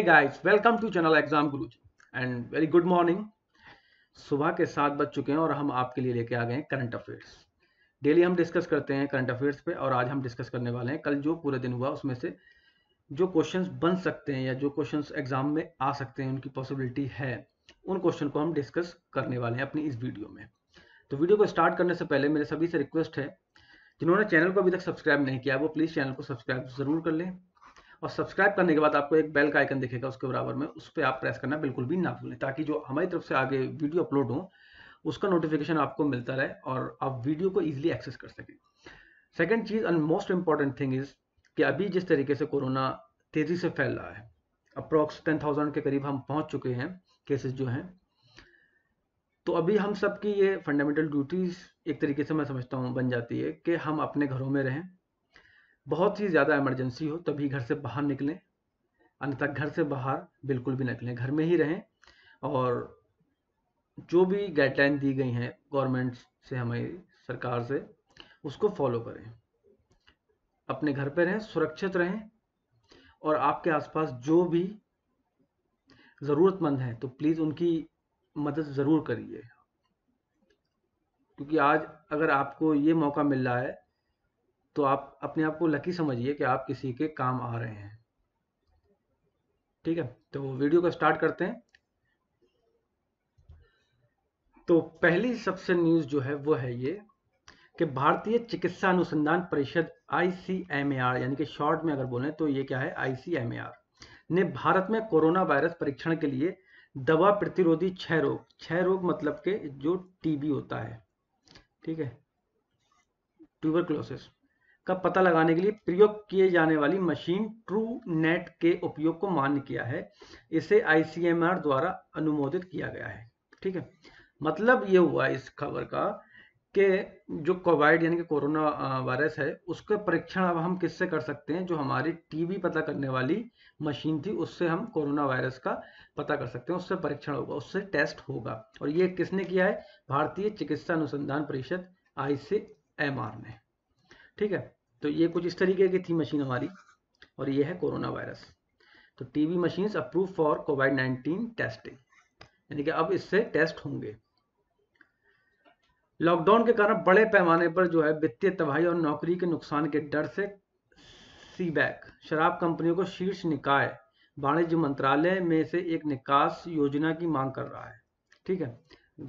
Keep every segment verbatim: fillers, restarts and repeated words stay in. Hey guys, welcome to channel exam guruji and very good morning. सुबह के सात बज चुके हैं और हम आपके लिए लेके आ गए हैं करंट अफेयर्स। डेली हम डिस्कस करते हैं करंट अफेयर्स पे और आज हम डिस्कस करने वाले हैं कल जो पूरे दिन हुआ उसमें से जो क्वेश्चंस बन सकते हैं या जो क्वेश्चंस एग्जाम में आ सकते हैं, उनकी पॉसिबिलिटी है, उन क्वेश्चन को हम डिस्कस करने वाले हैं अपनी इस वीडियो में। तो वीडियो को स्टार्ट करने से पहले मेरे सभी से रिक्वेस्ट है, जिन्होंने चैनल को अभी तक सब्सक्राइब नहीं किया वो प्लीज़ चैनल को सब्सक्राइब जरूर कर लें और सब्सक्राइब करने के बाद आपको एक बेल का आइकन दिखेगा उसके बराबर में, उस पर आप प्रेस करना बिल्कुल भी ना भूलें ताकि जो हमारी तरफ से आगे वीडियो अपलोड हो उसका नोटिफिकेशन आपको मिलता रहे और आप वीडियो को इजीली एक्सेस कर सकें। सेकंड चीज़ and most important thing is कि अभी जिस तरीके से कोरोना तेज़ी से फैल रहा है, अप्रॉक्स टेन थाउजेंड के करीब हम पहुँच चुके हैं केसेज जो हैं, तो अभी हम सबकी ये फंडामेंटल ड्यूटीज़ एक तरीके से मैं समझता हूँ बन जाती है कि हम अपने घरों में रहें, बहुत ही ज़्यादा इमरजेंसी हो तभी घर से बाहर निकलें, अन्यथा घर से बाहर बिल्कुल भी निकलें, घर में ही रहें। और जो भी गाइडलाइन दी गई हैं गवर्नमेंट से, हमारी सरकार से, उसको फॉलो करें, अपने घर पे रहें, सुरक्षित रहें। और आपके आसपास जो भी ज़रूरतमंद हैं तो प्लीज़ उनकी मदद ज़रूर करिए, क्योंकि आज अगर आपको ये मौका मिल रहा है तो आप अपने आप को लकी समझिए कि आप किसी के काम आ रहे हैं। ठीक है, तो वीडियो को स्टार्ट करते हैं। तो पहली सबसे न्यूज़ जो है वो है ये कि भारतीय चिकित्सा अनुसंधान परिषद आई सी एम आर, यानी कि शॉर्ट में अगर बोलें तो ये क्या है, आई सी एम आर ने भारत में कोरोना वायरस परीक्षण के लिए दवा प्रतिरोधी क्षय रोग, क्षय रोग मतलब के जो टीबी होता है, ठीक है, ट्यूबरक्लोसिस का पता लगाने के लिए प्रयोग किए जाने वाली मशीन ट्रू नेट के उपयोग को मान्य किया है। इसे आई सी एम आर द्वारा अनुमोदित किया गया है। ठीक है, मतलब ये हुआ इस खबर का कि जो कोविड यानी कि कोरोना वायरस है उसके परीक्षण अब हम किससे कर सकते हैं, जो हमारी टीबी पता करने वाली मशीन थी उससे हम कोरोना वायरस का पता कर सकते हैं, उससे परीक्षण होगा, उससे टेस्ट होगा। और ये किसने किया है, भारतीय चिकित्सा अनुसंधान परिषद आई सी एम आर ने। ठीक है, तो ये कुछ इस तरीके की थी मशीन हमारी और ये है कोरोना वायरस। तो TB machines approve for covid nineteen testing, यानी कि अब इससे टेस्ट होंगे। लॉकडाउन के कारण बड़े पैमाने पर जो है वित्तीय तबाही और नौकरी के नुकसान के डर से सीबैक शराब कंपनियों को शीर्ष निकाय वाणिज्य मंत्रालय में से एक निकास योजना की मांग कर रहा है। ठीक है,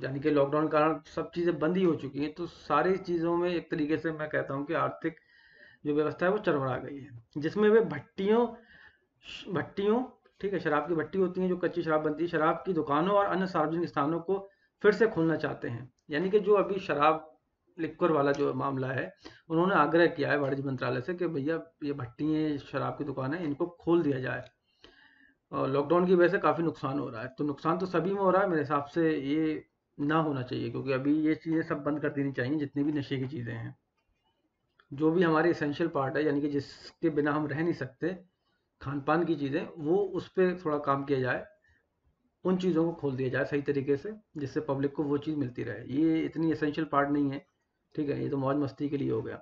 यानी कि लॉकडाउन के कारण सब चीज़ें बंद ही हो चुकी हैं, तो सारी चीज़ों में एक तरीके से मैं कहता हूँ कि आर्थिक जो व्यवस्था है वो चरमरा गई है, जिसमें वे भट्टियों भट्टियों ठीक है, शराब की भट्टी होती है जो कच्ची शराब बनती है, शराब की दुकानों और अन्य सार्वजनिक स्थानों को फिर से खोलना चाहते हैं। यानी कि जो अभी शराब लिक्वर वाला जो मामला है, उन्होंने आग्रह किया है वाणिज्य मंत्रालय से कि भैया ये भट्टियाँ, शराब की दुकान है, इनको खोल दिया जाए। और लॉकडाउन की वजह से काफ़ी नुकसान हो रहा है, तो नुकसान तो सभी में हो रहा है, मेरे हिसाब से ये ना होना चाहिए, क्योंकि अभी ये चीज़ें सब बंद कर देनी चाहिए, जितनी भी नशे की चीज़ें हैं, जो भी हमारे एसेंशियल पार्ट है, यानी कि जिसके बिना हम रह नहीं सकते, खान पान की चीज़ें, वो उस पर थोड़ा काम किया जाए, उन चीज़ों को खोल दिया जाए सही तरीके से, जिससे पब्लिक को वो चीज़ मिलती रहे। ये इतनी एसेंशियल पार्ट नहीं है, ठीक है, ये तो मौज मस्ती के लिए हो गया।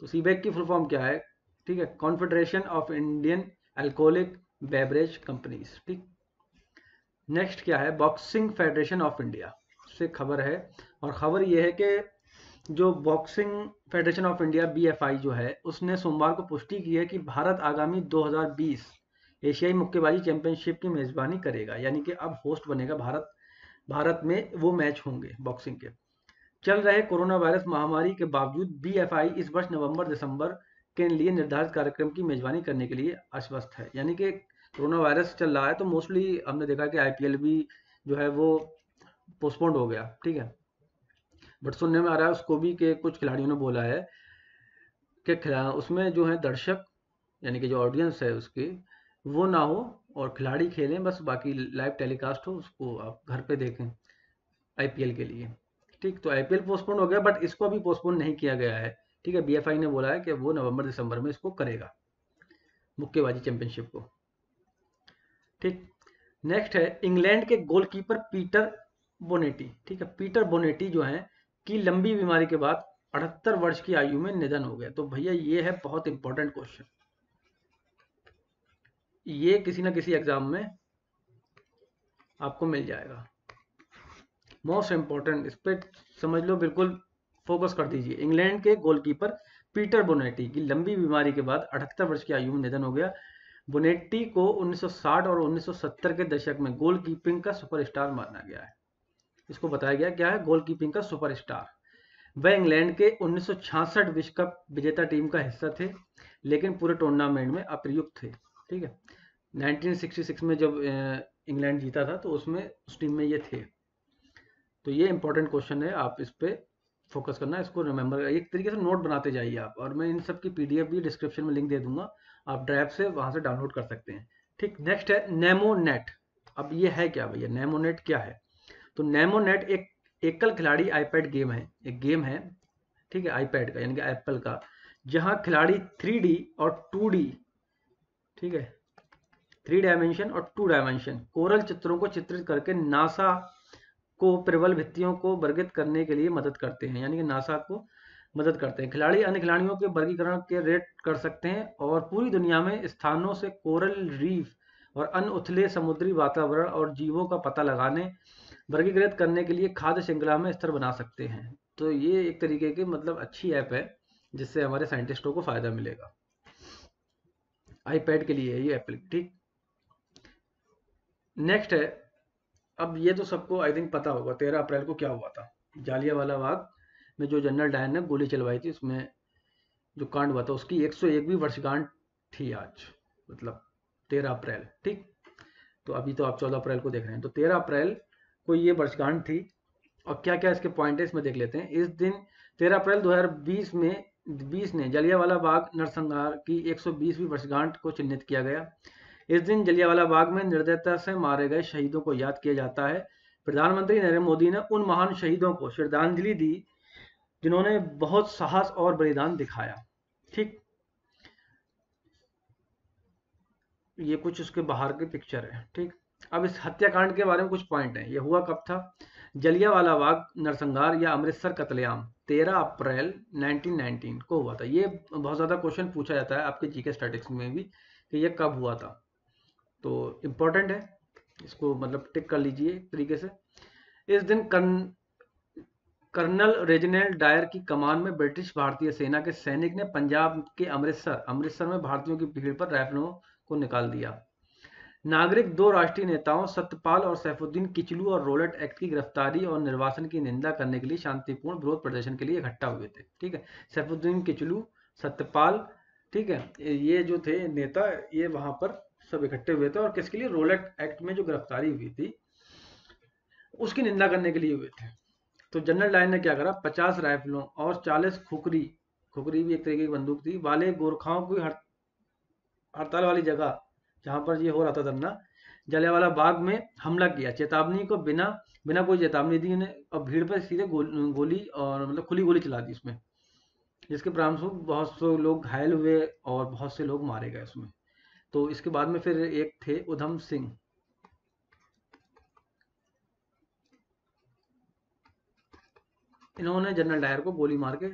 तो सीबैक की फुल फॉर्म क्या है, ठीक है, confederation of Indian alcoholic beverage companies. ठीक, नेक्स्ट क्या है, बॉक्सिंग फेडरेशन ऑफ इंडिया से खबर है, और ख़बर यह है कि जो boxing federation of India B F I जो है उसने सोमवार को पुष्टि की है कि भारत आगामी दो हज़ार बीस एशियाई मुक्केबाजी चैंपियनशिप की मेज़बानी करेगा, यानी कि अब होस्ट बनेगा भारत, भारत में वो मैच होंगे बॉक्सिंग के। चल रहे कोरोना वायरस महामारी के बावजूद बी एफ आई इस वर्ष नवंबर दिसंबर के लिए निर्धारित कार्यक्रम की मेज़बानी करने के लिए आश्वस्त है। यानी कि कोरोना वायरस चल रहा है तो मोस्टली हमने देखा कि आई पी एल भी जो है वो पोस्टपोन्ड हो गया। ठीक है, बट सुनने में आ रहा है उसको भी कि कुछ खिलाड़ियों ने बोला है कि उसमें जो है दर्शक यानी कि जो ऑडियंस है उसकी वो ना हो और खिलाड़ी खेलें, बस बाकी लाइव टेलीकास्ट हो, उसको आप घर पे देखें आई पी एल के लिए। ठीक, तो आई पी एल पोस्टपोन हो गया बट इसको अभी पोस्टपोन नहीं किया गया है। ठीक है, बी एफ आई ने बोला है कि वो नवंबर दिसंबर में इसको करेगा, मुक्केबाजी चैंपियनशिप को। ठीक, नेक्स्ट है इंग्लैंड के गोलकीपर पीटर बोनेटी, ठीक है, पीटर बोनेटी जो है कि लंबी बीमारी के बाद अठहत्तर वर्ष की आयु में निधन हो गया। तो भैया ये है बहुत इंपॉर्टेंट क्वेश्चन, ये किसी ना किसी एग्जाम में आपको मिल जाएगा। मोस्ट इंपॉर्टेंट, इस पर समझ लो, बिल्कुल फोकस कर दीजिए। इंग्लैंड के गोलकीपर पीटर बोनेटी की लंबी बीमारी के बाद अठहत्तर वर्ष की आयु में निधन हो गया। बोनेटी को उन्नीस सौ साठ और उन्नीस सौ सत्तर के दशक में गोलकीपिंग का सुपरस्टार माना गया है। इसको बताया गया क्या है, गोलकीपिंग का सुपरस्टार। वह इंग्लैंड के उन्नीस सौ छियासठ विश्व कप विजेता टीम का हिस्सा थे, लेकिन पूरे टूर्नामेंट में अप्रयुक्त थे। ठीक है, उन्नीस सौ छियासठ में जब इंग्लैंड जीता था तो उसमें उस टीम में ये थे। तो ये इंपॉर्टेंट क्वेश्चन है, आप इस पर फोकस करना, इसको रिमेंबर, एक तरीके से नोट बनाते जाइए आप। और मैं इन सब की पीडीएफ भी डिस्क्रिप्शन में लिंक दे दूंगा, आप ड्राइव से वहां से डाउनलोड कर सकते हैं। ठीक, नेक्स्ट है नेमो-नेट। अब ये है क्या भैया, नेमो-नेट क्या है? तो नेमो-नेट एक एकल खिलाड़ी आईपैड गेम है, एक गेम है, ठीक है, आईपैड का यानी कि एप्पल का, जहां खिलाड़ी थ्री डी और टू डी, ठीक है, थ्री डायमेंशन और टू डायमेंशन कोरल चित्रों को चित्रित करके नासा को प्रबल भित्तियों को वर्गित करने के लिए मदद करते हैं, यानी कि नासा को मदद करते हैं। खिलाड़ी अन्य खिलाड़ियों के वर्गीकरण के रेट कर सकते हैं और पूरी दुनिया में स्थानों से कोरल रीफ और अन्य उथले समुद्री वातावरण और जीवों का पता लगाने, वर्गीकृत करने के लिए खाद्य श्रृंखला में स्तर बना सकते हैं। तो ये एक तरीके की मतलब अच्छी ऐप है जिससे हमारे साइंटिस्टों को फायदा मिलेगा। आईपैड के लिए है ये एप्पल। ठीक, नेक्स्ट है, अब ये तो सबको आई थिंक पता होगा तेरह अप्रैल को क्या हुआ था, जालियांवाला बाग में जो जनरल डायर ने गोली चलवाई थी, उसमें जो कांड हुआ था, उसकी एक सौ एकवीं वर्षगांठ थी आज, मतलब तेरह अप्रैल। ठीक, तो अभी तो आप चौदह अप्रैल को देख रहे हैं, तो तेरह अप्रैल को ये वर्षगांठ थी। और क्या क्या इसके पॉइंट है इसमें देख लेते हैं। इस दिन तेरह अप्रैल दो हज़ार बीस में बीस ने जालियांवाला बाग नरसंहार की एक सौ बीसवीं वर्षगांठ को चिन्हित किया गया। इस दिन जलियांवाला बाग में निर्दयता से मारे गए शहीदों को याद किया जाता है। प्रधानमंत्री नरेंद्र मोदी ने उन महान शहीदों को श्रद्धांजलि दी जिन्होंने बहुत साहस और बलिदान दिखाया। ठीक, ये कुछ उसके बाहर के पिक्चर है। ठीक, अब इस हत्याकांड के बारे में कुछ पॉइंट है। ये हुआ कब था, जलियांवाला बाग नरसंहार या अमृतसर कत्लेआम तेरह अप्रैल उन्नीस सौ उन्नीस को हुआ था। ये बहुत ज्यादा क्वेश्चन पूछा जाता है आपके जीके स्टैटिस्टिक्स में भी कि ये कब हुआ था, तो इम्पोर्टेंट है, इसको मतलब टिक कर लीजिए एक तरीके से। इस दिन कर्न, कर्नल रेजिनेल्ड डायर की कमान में ब्रिटिश भारतीय सेना के सैनिक ने पंजाब के अमृतसर अमृतसर में भारतीयों की भीड़ पर राइफलों को निकाल दिया। नागरिक दो राष्ट्रीय नेताओं सत्यपाल और सैफुद्दीन किचलू और रोलेट एक्ट की गिरफ्तारी और निर्वासन की निंदा करने के लिए शांतिपूर्ण विरोध प्रदर्शन के लिए इकट्ठा हुए थे। ठीक है, सैफुद्दीन किचलू, सत्यपाल, ठीक है, ये जो थे नेता, ये वहां पर सब इकट्ठे हुए थे और किसके लिए, रोलेट एक्ट में जो गिरफ्तारी हुई थी उसकी निंदा करने के लिए हुए थे। तो जनरल डायर ने क्या करा, पचास राइफलों और चालीस खुकरी खुकरी भी एक तरीके की बंदूक थी वाले गोरखाओं की हर, हड़ताल वाली जगह जहां पर ये हो रहा था धरना, जलियांवाला बाग में हमला किया। चेतावनी को बिना बिना कोई चेतावनी दी उन्हें और भीड़ पर सीधे गोल, गोली और मतलब खुली गोली चला दी उसमें, जिसके परिणामस्वरूप बहुत से लोग घायल हुए और बहुत से लोग मारे गए उसमें। तो इसके बाद में फिर एक थे उधम सिंह, इन्होंने जनरल डायर को गोली मार के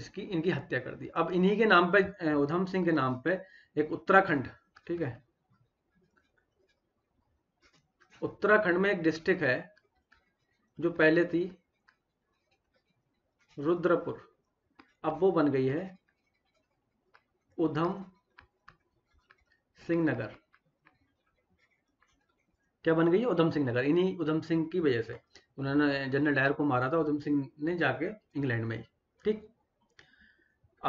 इसकी इनकी हत्या कर दी। अब इन्हीं के नाम पे, उधम सिंह के नाम पे एक उत्तराखंड, ठीक है, उत्तराखंड में एक डिस्ट्रिक्ट है जो पहले थी रुद्रपुर, अब वो बन गई है उधम सिंह नगर। क्या बन गई है, उधम सिंह नगर। इन्हीं उधम सिंह की वजह से उन्होंने जनरल डायर को मारा था, उधम सिंह ने जाके इंग्लैंड में ही। ठीक,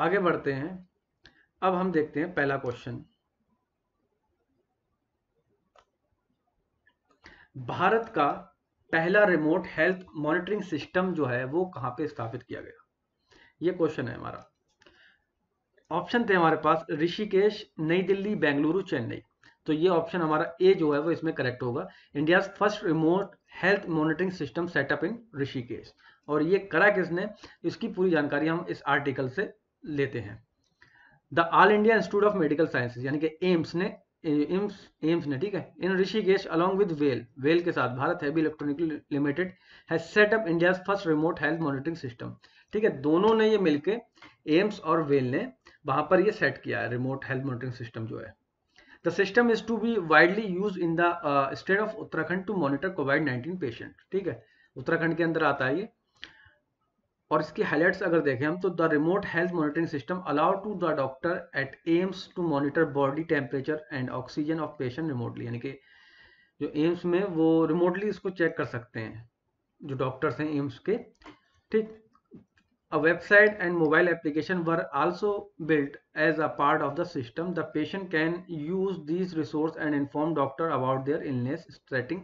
आगे बढ़ते हैं, अब हम देखते हैं पहला क्वेश्चन, भारत का पहला रिमोट हेल्थ मॉनिटरिंग सिस्टम जो है वो कहां पे स्थापित किया गया, ये क्वेश्चन है हमारा। ऑप्शन थे हमारे पास ऋषिकेश, नई दिल्ली, बेंगलुरु, चेन्नई। तो ये ऑप्शन हमारा ए जो है वो इसमें करेक्ट होगा। India first remote health monitoring system setup in Rishikesh. और ये करा किसने, इसकी पूरी जानकारी हम इस आर्टिकल से लेते हैं। The all India institute of medical sciences यानी कि एम्स ने एम्स एम्स ने ठीक है, in Rishikesh along with well well के साथ Bharat heavy electronic limited has set up India first remote health monitoring system. ठीक है, दोनों ने ये मिलके एम्स और वेल ने वहां पर ये सेट किया है रिमोट हेल्थ मॉनिटरिंग सिस्टम जो है। The system is to be widely used in the uh, state of Uttarakhand to monitor covid nineteen patient. ठीक है, उत्तराखंड के अंदर आता है ये. और इसकी हाइलाइट्स अगर देखें हम तो the remote health monitoring system allow to the doctor at AIIMS to monitor body temperature and oxygen of patient remotely. यानी कि जो एम्स में वो रिमोटली इसको चेक कर सकते हैं जो डॉक्टर्स हैं एम्स के. ठीक. A website and mobile application were also built as a part of the system. The patient can use these resources and inform doctor about their illness sitting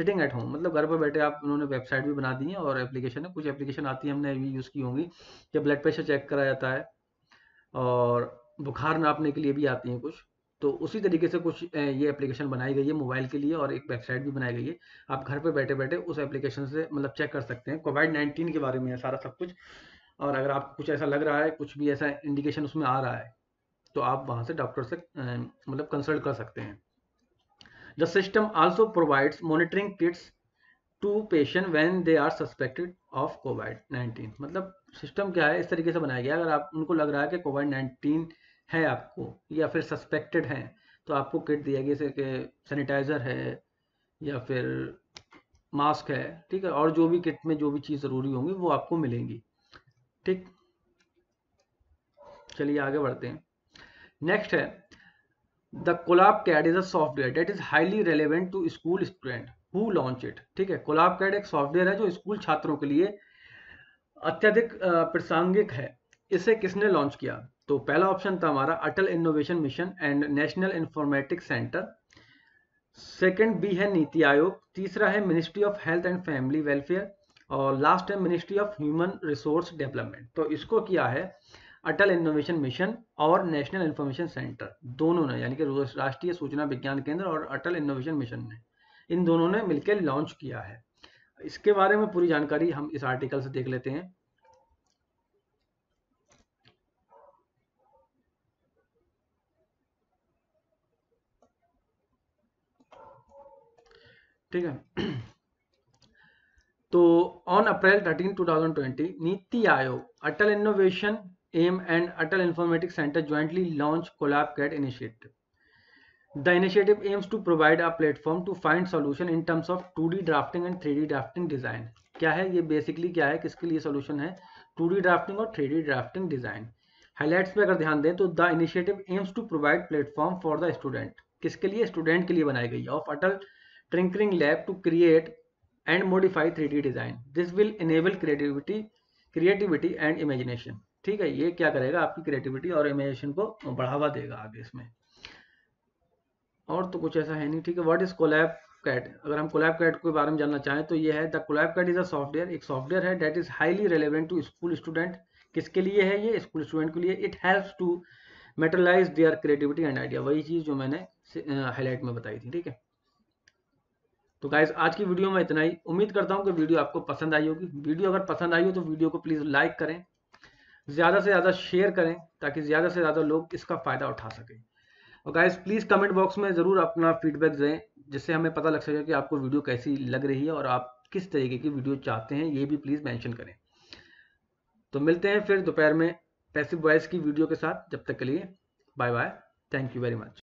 sitting at home. मतलब घर पर बैठे आप उन्होंने website भी बना दी है और एप्लीकेशन है. कुछ एप्लीकेशन आती है हमने भी यूज़ की होंगी जब ब्लड प्रेशर चेक करा जाता है और बुखार नापने के लिए भी आती हैं कुछ. तो उसी तरीके से कुछ ये एप्लीकेशन बनाई गई है मोबाइल के लिए और एक वेबसाइट भी बनाई गई है. आप घर पर बैठे बैठे उस एप्लीकेशन से मतलब चेक कर सकते हैं. कोविड नाइन्टीन के बारे में सारा सब कुछ. और अगर आपको कुछ ऐसा लग रहा है, कुछ भी ऐसा इंडिकेशन उसमें आ रहा है, तो आप वहां से डॉक्टर से मतलब कंसल्ट कर सकते हैं. The system also provides monitoring kits to patient when they are suspected of covid nineteen. मतलब सिस्टम क्या है, इस तरीके से बनाया गया. अगर आप उनको लग रहा है कि कोविड नाइनटीन है आपको या फिर सस्पेक्टेड है, तो आपको किट दिया गया, जैसे कि सैनिटाइजर है या फिर मास्क है. ठीक है, और जो भी किट में जो भी चीज़ ज़रूरी होंगी वो आपको मिलेंगी. ठीक, चलिए आगे बढ़ते हैं. नेक्स्ट है the CollabCAD is a software that is highly relevant to school student who launch it. ठीक है, कोलैब कैड एक सॉफ्टवेयर है जो स्कूल छात्रों के लिए अत्यधिक प्रासंगिक है. इसे किसने लॉन्च किया? तो पहला ऑप्शन था हमारा Atal innovation mission and national informatics centre. Second बी है नीति आयोग. तीसरा है ministry of health and family welfare और लास्ट है ministry of human resource development. तो इसको किया है अटल इनोवेशन मिशन और नेशनल इंफॉर्मेशन सेंटर, दोनों ने, यानी कि राष्ट्रीय सूचना विज्ञान केंद्र और अटल इनोवेशन मिशन ने, इन दोनों ने मिलकर लॉन्च किया है. इसके बारे में पूरी जानकारी हम इस आर्टिकल से देख लेते हैं. ठीक है, तो on April thirteen two thousand twenty NITI Aayog, Atal innovation M and Atal informatics centre jointly launch CollabCAD initiative. The initiative aims to provide a platform to find solution in terms of two D drafting and three D drafting design. क्या है ये, basically क्या है, किसके लिए solution है? Two D drafting और three D drafting design. Highlights पे अगर ध्यान दें तो the initiative aims to provide platform for the student. किसके लिए? स्टूडेंट के लिए बनाई गई of Atal tinkering lab to create and modify three D design. This will enable creativity creativity and imagination. ठीक है, ये क्या करेगा, आपकी क्रिएटिविटी और इमेजिनेशन को बढ़ावा देगा आगे इसमें. और तो कुछ ऐसा है नहीं. ठीक है, व्हाट इज कोलैब कैड? अगर हम कोलैब कैड के बारे में जानना चाहें तो ये है the CollabCAD is a software, एक सॉफ्टवेयर है that is highly relevant to school student. किसके लिए है ये? स्कूल स्टूडेंट के लिए. It helps to materialise their creativity and idea, वही चीज़ जो मैंने हाईलाइट में बताई थी. ठीक है, तो गाइज आज की वीडियो में इतना ही. उम्मीद करता हूं कि वीडियो आपको पसंद आई होगी. वीडियो अगर पसंद आई हो तो वीडियो को प्लीज़ लाइक करें, ज़्यादा से ज़्यादा शेयर करें ताकि ज़्यादा से ज़्यादा लोग इसका फ़ायदा उठा सकें. और गाइज प्लीज़ कमेंट बॉक्स में ज़रूर अपना फीडबैक दें, जिससे हमें पता लग सके कि आपको वीडियो कैसी लग रही है और आप किस तरीके की वीडियो चाहते हैं, ये भी प्लीज़ मैंशन करें. तो मिलते हैं फिर दोपहर में पैसिव वॉइस की वीडियो के साथ. जब तक के लिए bye bye, thank you very much.